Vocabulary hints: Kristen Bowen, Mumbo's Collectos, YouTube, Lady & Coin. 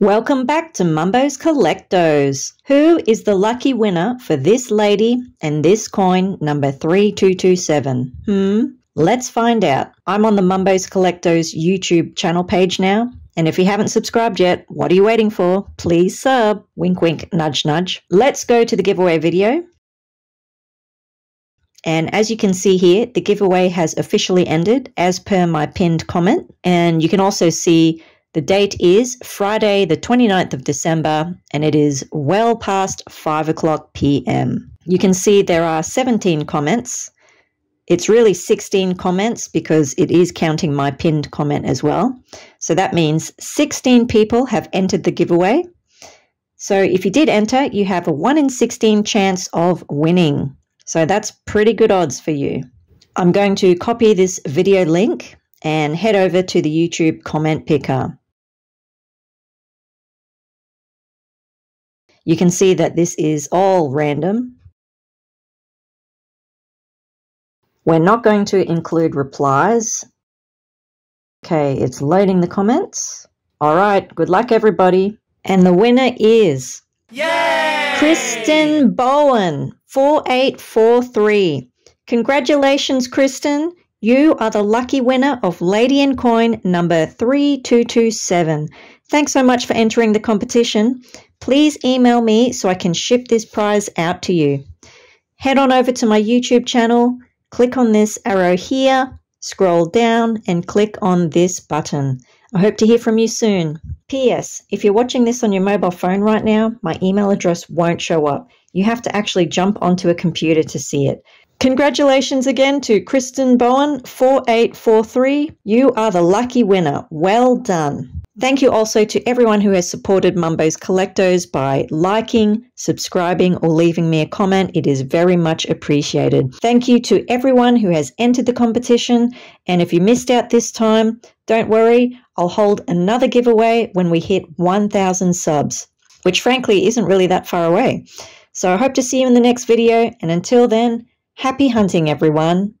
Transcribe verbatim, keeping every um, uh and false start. Welcome back to Mumbo's Collectos. Who is the lucky winner for this lady and this coin number three two two seven? Hmm? Let's find out. I'm on the Mumbo's Collectos YouTube channel page now. And if you haven't subscribed yet, what are you waiting for? Please sub. Wink, wink, nudge, nudge. Let's go to the giveaway video. And as you can see here, the giveaway has officially ended as per my pinned comment. And you can also see the date is Friday, the twenty-ninth of December, and it is well past five o'clock p m You can see there are seventeen comments. It's really sixteen comments because it is counting my pinned comment as well. So that means sixteen people have entered the giveaway. So if you did enter, you have a one in sixteen chance of winning. So that's pretty good odds for you. I'm going to copy this video link and head over to the YouTube comment picker. You can see that this is all random. We're not going to include replies. Okay, it's loading the comments. All right, good luck everybody. And the winner is... Yay! Kristen Bowen, four eight four three. Congratulations, Kristen. You are the lucky winner of Lady and Coin number three two two seven. Thanks so much for entering the competition. Please email me so I can ship this prize out to you. Head on over to my YouTube channel, click on this arrow here, scroll down and click on this button. I hope to hear from you soon. P S If you're watching this on your mobile phone right now, my email address won't show up. You have to actually jump onto a computer to see it. Congratulations again to Kristen Bowen, four eight four three. You are the lucky winner. Well done. Thank you also to everyone who has supported Mumbo's Collectos by liking, subscribing or leaving me a comment. It is very much appreciated. Thank you to everyone who has entered the competition. And if you missed out this time, don't worry. I'll hold another giveaway when we hit one thousand subs, which frankly isn't really that far away. So I hope to see you in the next video. And until then, happy hunting, everyone.